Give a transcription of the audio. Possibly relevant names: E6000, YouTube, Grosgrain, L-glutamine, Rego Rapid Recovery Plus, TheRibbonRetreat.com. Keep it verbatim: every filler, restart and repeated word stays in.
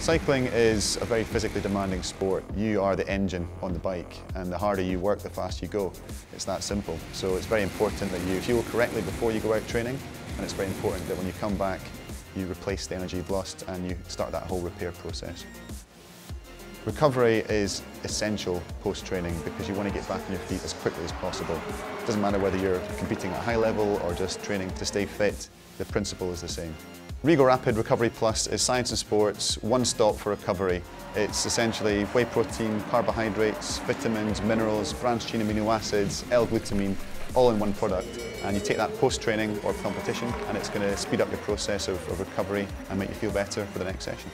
Cycling is a very physically demanding sport. You are the engine on the bike, and the harder you work, the faster you go. It's that simple. So it's very important that you fuel correctly before you go out training, and it's very important that when you come back, you replace the energy you've lost and you start that whole repair process. Recovery is essential post-training because you want to get back on your feet as quickly as possible. It doesn't matter whether you're competing at a high level or just training to stay fit, the principle is the same. Rego Rapid Recovery Plus is science and sports, one stop for recovery. It's essentially whey protein, carbohydrates, vitamins, minerals, branched chain amino acids, L-glutamine, all in one product. And you take that post-training or competition and it's going to speed up your process of, of recovery and make you feel better for the next session.